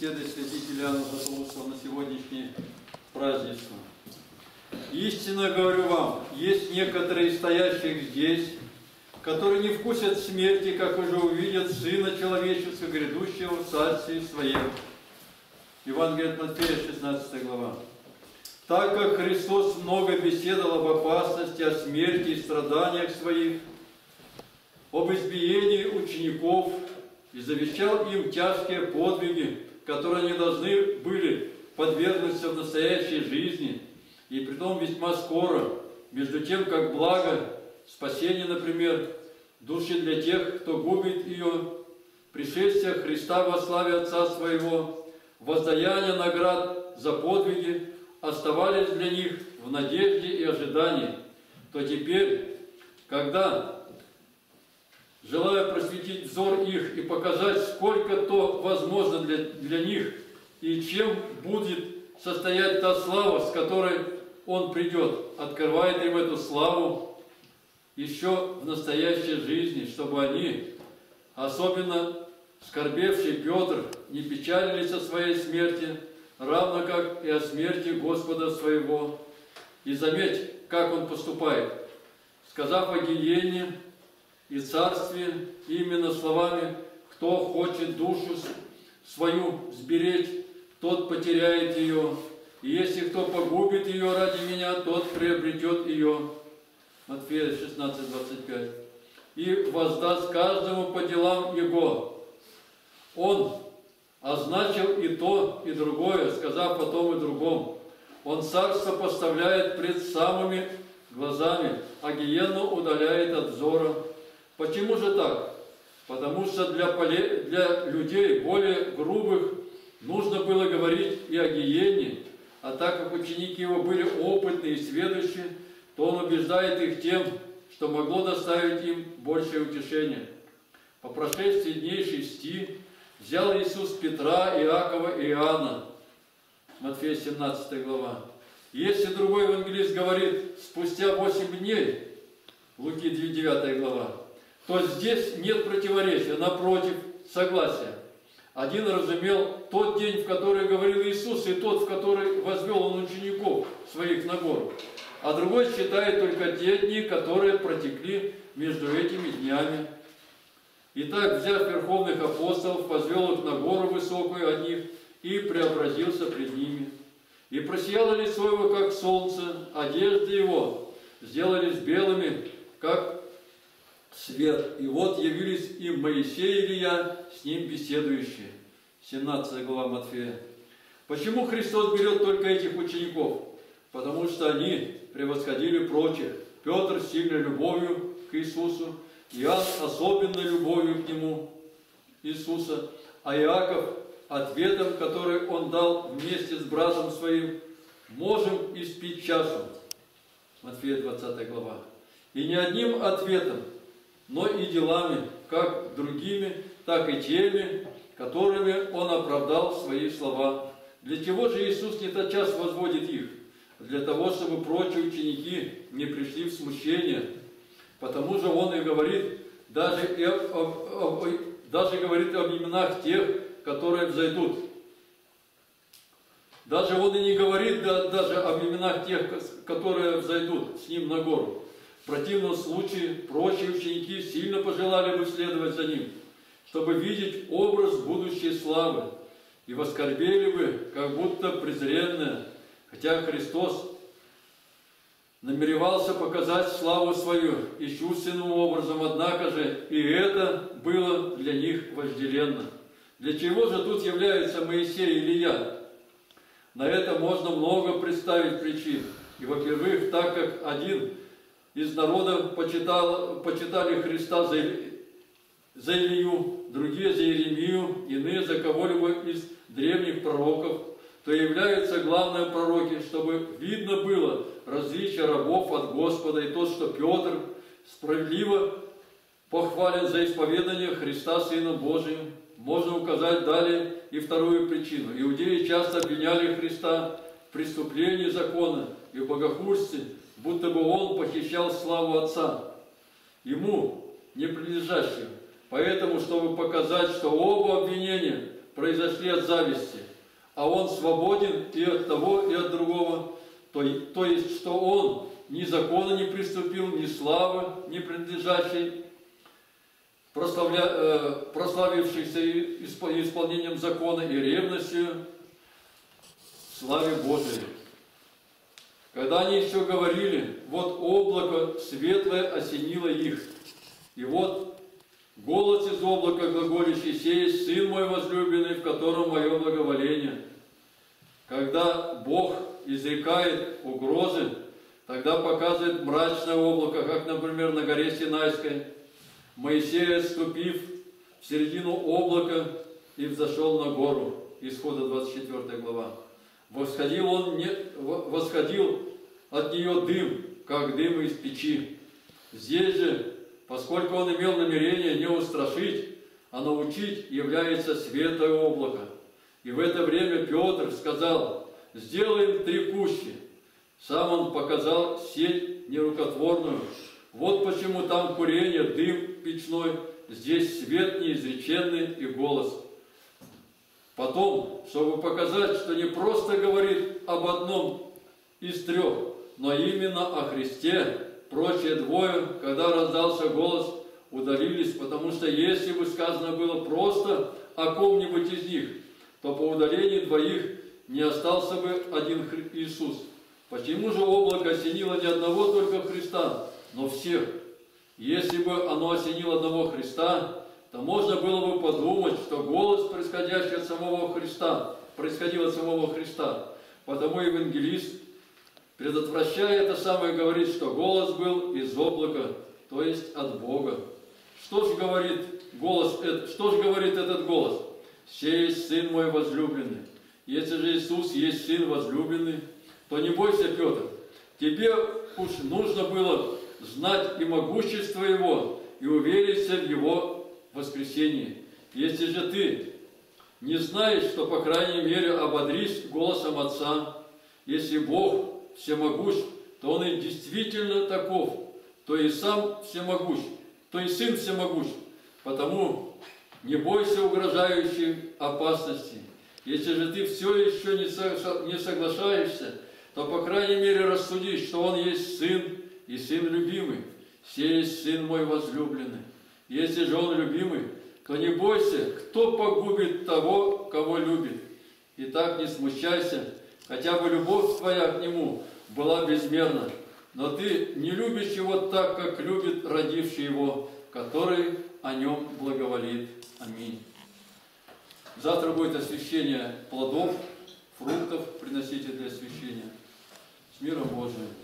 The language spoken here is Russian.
беседы святителя Иоанна Златоуста на сегодняшнее празднество. Истинно говорю вам, есть некоторые стоящие здесь, которые не вкусят смерти, как уже увидят Сына Человеческого, грядущего в Царстве Своем. Евангелие от Матфея, 16 глава. Так как Христос много беседовал об опасности, о смерти и страданиях Своих, об избиении учеников, и завещал им тяжкие подвиги, которые они должны были подвергнуться в настоящей жизни, и притом весьма скоро, между тем, как благо, спасение, например, души для тех, кто губит ее, пришествие Христа во славе Отца Своего, воздаяние наград за подвиги оставались для них в надежде и ожидании, то теперь, когда, желая просветить взор их и показать, сколько то возможно для них, и чем будет состоять та слава, с которой Он придет, открывает им эту славу, еще в настоящей жизни, чтобы они, особенно скорбевший Петр, не печалились о своей смерти, равно как и о смерти Господа своего. И заметь, как он поступает, сказав о гиене и царстве именно словами: «Кто хочет душу свою сберечь, тот потеряет ее, и если кто погубит ее ради меня, тот приобретет ее». Матфея 16:25. «И воздаст каждому по делам его». Он означил и то, и другое, сказав потом и другому. Он царство поставляет пред самыми глазами, а гиенну удаляет от взора. Почему же так? Потому что для людей более грубых нужно было говорить и о гиене, а так как ученики его были опытные и сведущие, то он убеждает их тем, что могло доставить им большее утешение. По прошествии дней 6 взял Иисус Петра, Иакова и Иоанна. Матфея 17 глава. Если другой евангелист говорит «спустя 8 дней», Луки 9 глава, то здесь нет противоречия, напротив, согласия. Один разумел тот день, в который говорил Иисус, и тот, в который возвел он учеников своих на гору. А другой считает только те дни, которые протекли между этими днями. Итак, взяв верховных апостолов, возвел их на гору высокую от них и преобразился пред ними. И просияло лицо его, как солнце, одежды его сделались белыми, как свет. И вот явились им Моисей и Илья, с ним беседующие. 17 глава Матфея. Почему Христос берет только этих учеников? Потому что они превосходили прочих. Петр сильной любовью к Иисусу, Иоанн особенной любовью к Нему, Иисуса, а Иаков ответом, который он дал вместе с братом своим: «Можем испить чашу». Матфея 20 глава. И не одним ответом, но и делами, как другими, так и теми, которыми он оправдал свои слова. Для чего же Иисус не тотчас возводит их? Для того, чтобы прочие ученики не пришли в смущение. Потому же он и говорит, даже говорит об именах тех, которые взойдут. Даже он и не говорит даже об именах тех, которые взойдут с ним на гору. В противном случае прочие ученики сильно пожелали бы следовать за ним, чтобы видеть образ будущей славы, и воскорбели бы, как будто презренное. Хотя Христос намеревался показать славу свою искусственным образом, однако же и это было для них вожделенно. Для чего же тут являются Моисей и Илья? На это можно много представить причин. И, во-первых, так как один из народов почитали Христа за Илью, другие за Иеремию, иные за кого-либо из древних пророков, то являются главные пророки, чтобы видно было различие рабов от Господа, и то, что Петр справедливо похвален за исповедание Христа Сына Божия. Можно указать далее и вторую причину. Иудеи часто обвиняли Христа в преступлении закона и в богохульстве, будто бы он похищал славу Отца, ему не принадлежащую. Поэтому, чтобы показать, что оба обвинения – произошли от зависти, а он свободен и от того, и от другого, то есть, что он ни закона не приступил, ни славы не принадлежащей, прославившейся исполнением закона и ревностью славе Божией. Когда они еще говорили, вот облако светлое осенило их, и вот голос из облака глаголющий: «Сей Сын мой возлюбленный, в котором мое благоволение». Когда Бог изрекает угрозы, тогда показывает мрачное облако, как, например, на горе Синайской. Моисей, отступив в середину облака, и взошел на гору. Исхода 24 глава. Восходил от нее дым, как дым из печи. Здесь же, поскольку он имел намерение не устрашить, а научить, является светлое облако. И в это время Петр сказал: «Сделаем три пущи». Сам он показал сеть нерукотворную. Вот почему там курение, дым печной, здесь свет неизреченный и голос. Потом, чтобы показать, что не просто говорит об одном из трех, но именно о Христе, прочие двое, когда раздался голос, удалились, потому что если бы сказано было просто о ком-нибудь из них, то по удалении двоих не остался бы один Иисус. Почему же облако осенило не одного только Христа, но всех? Если бы оно осенило одного Христа, то можно было бы подумать, что голос, происходящий от самого Христа, происходил от самого Христа. Потому евангелист, предотвращая это самое, говорит, что голос был из облака, то есть от Бога. Что же говорит этот голос? «Сей есть Сын мой возлюбленный». Если же Иисус есть Сын возлюбленный, то не бойся, Петр, тебе уж нужно было знать и могущество Его, и увериться в Его воскресении. Если же ты не знаешь, то, по крайней мере, ободрись голосом Отца. Если Бог всемогущ, то Он и действительно таков, то и Сам всемогущ, то и Сын всемогущ. Потому не бойся угрожающей опасности. Если же ты все еще не соглашаешься, то, по крайней мере, рассуди, что Он есть Сын, и Сын любимый. «Сей есть Сын мой возлюбленный». Если же Он любимый, то не бойся, кто погубит того, кого любит. И так не смущайся, хотя бы любовь твоя к Нему была безмерна. Но ты не любишь Его так, как любит родивший Его, который о Нем благоволит. Аминь. Завтра будет освящение плодов, фруктов, приносите для освящения. С миром Божиим.